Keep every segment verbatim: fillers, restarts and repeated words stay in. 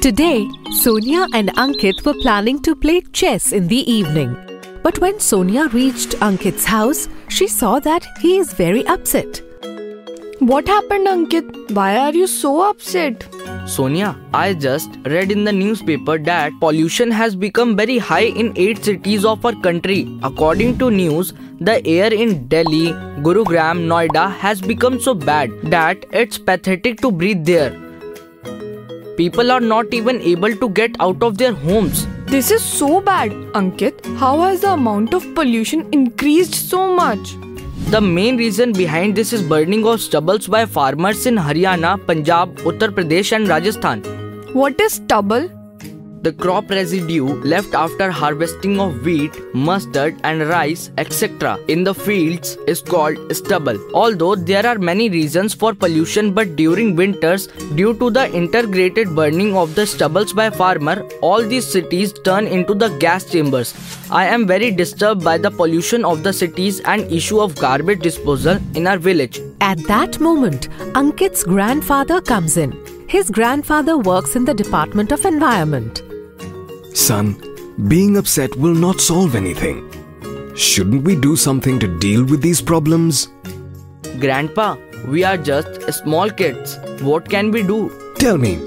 Today, Sonia and Ankit were planning to play chess in the evening. But when Sonia reached Ankit's house, she saw that he is very upset. What happened, Ankit? Why are you so upset? Sonia, I just read in the newspaper that pollution has become very high in eight cities of our country. According to news, the air in Delhi, Gurugram, Noida has become so bad that it's pathetic to breathe there. People are not even able to get out of their homes. This is so bad, Ankit. How has the amount of pollution increased so much? The main reason behind this is burning of stubble by farmers in Haryana, Punjab, Uttar Pradesh and Rajasthan. What is stubble? The crop residue left after harvesting of wheat, mustard and rice, et cetera in the fields is called stubble. Although there are many reasons for pollution, but during winters, due to the integrated burning of the stubble by farmer, all these cities turn into the gas chambers. I am very disturbed by the pollution of the cities and issue of garbage disposal in our village. At that moment, Ankit's grandfather comes in. His grandfather works in the Department of Environment. Son, being upset will not solve anything. Shouldn't we do something to deal with these problems? Grandpa, we are just small kids. What can we do? Tell me,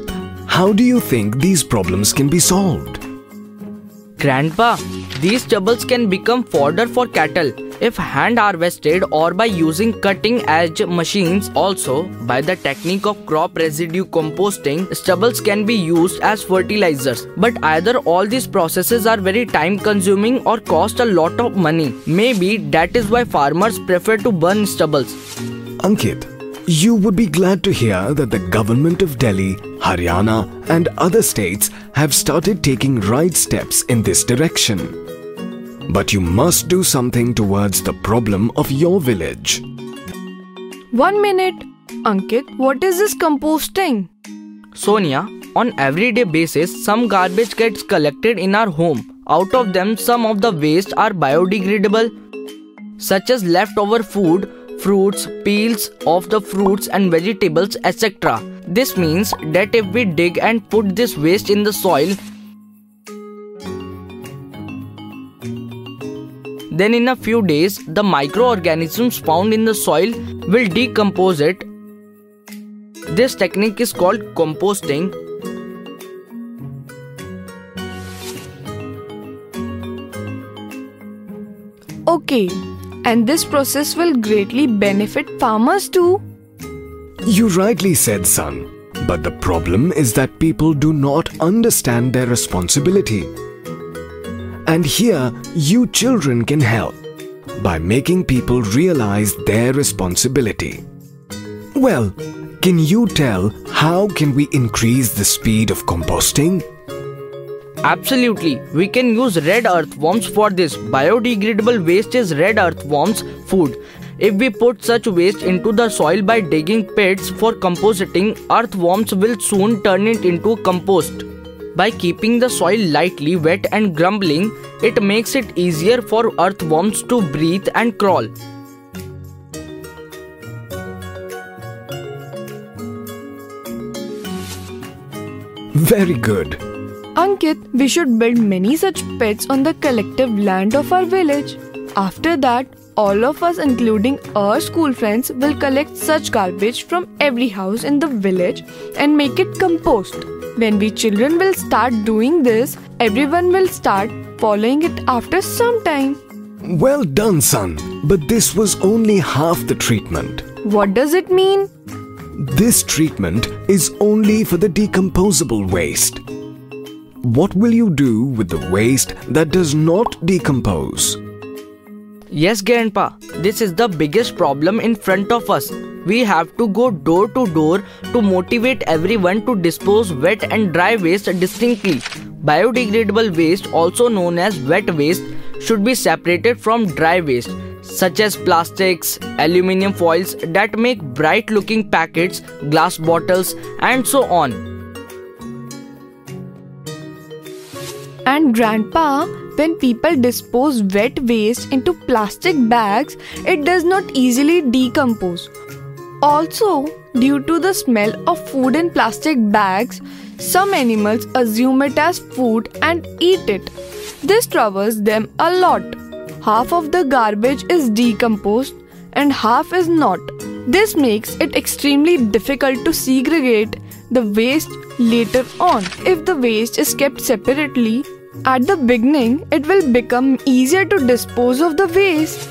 how do you think these problems can be solved? Grandpa, these stubbles can become fodder for cattle if hand harvested or by using cutting-edge machines. Also, by the technique of crop residue composting, stubbles can be used as fertilizers. But either all these processes are very time-consuming or cost a lot of money. Maybe that is why farmers prefer to burn stubbles. Ankit, you would be glad to hear that the government of Delhi, Haryana and other states have started taking right steps in this direction. But you must do something towards the problem of your village. One minute. Ankit, what is this composting? Sonia, on everyday basis, some garbage gets collected in our home. Out of them, some of the waste are biodegradable, such as leftover food, fruits, peels of the fruits and vegetables, et cetera. This means that if we dig and put this waste in the soil, then in a few days, the microorganisms found in the soil will decompose it. This technique is called composting. Okay. And this process will greatly benefit farmers too. You rightly said, son. But the problem is that people do not understand their responsibility. And here, you children can help by making people realize their responsibility. Well, can you tell how can we increase the speed of composting? Absolutely, we can use red earthworms for this. Biodegradable waste is red earthworms' food. If we put such waste into the soil by digging pits for composting, earthworms will soon turn it into compost. By keeping the soil lightly wet and crumbling, it makes it easier for earthworms to breathe and crawl. Very good. Ankit, we should build many such pits on the collective land of our village. After that, all of us, including our school friends, will collect such garbage from every house in the village and make it compost. When we children will start doing this, everyone will start following it after some time. Well done, son. But this was only half the treatment. What does it mean? This treatment is only for the decomposable waste. What will you do with the waste that does not decompose? Yes, Grandpa, this is the biggest problem in front of us. We have to go door to door to motivate everyone to dispose wet and dry waste distinctly. Biodegradable waste, also known as wet waste, should be separated from dry waste, such as plastics, aluminium foils that make bright-looking packets, glass bottles, and so on. And Grandpa, when people dispose wet waste into plastic bags, it does not easily decompose. Also, due to the smell of food in plastic bags, some animals assume it as food and eat it. This troubles them a lot. Half of the garbage is decomposed and half is not. This makes it extremely difficult to segregate the waste later on. If the waste is kept separately at the beginning, it will become easier to dispose of the waste.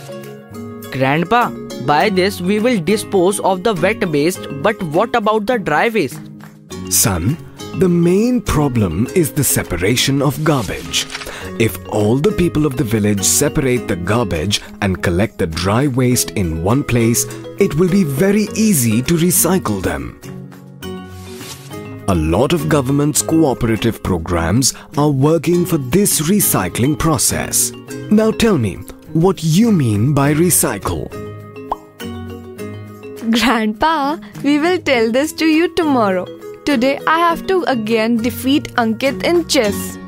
Grandpa, by this we will dispose of the wet waste, but what about the dry waste? Son, the main problem is the separation of garbage. If all the people of the village separate the garbage and collect the dry waste in one place, it will be very easy to recycle them. A lot of government's cooperative programs are working for this recycling process. Now tell me, what you mean by recycle? Grandpa, we will tell this to you tomorrow. Today I have to again defeat Ankit in chess.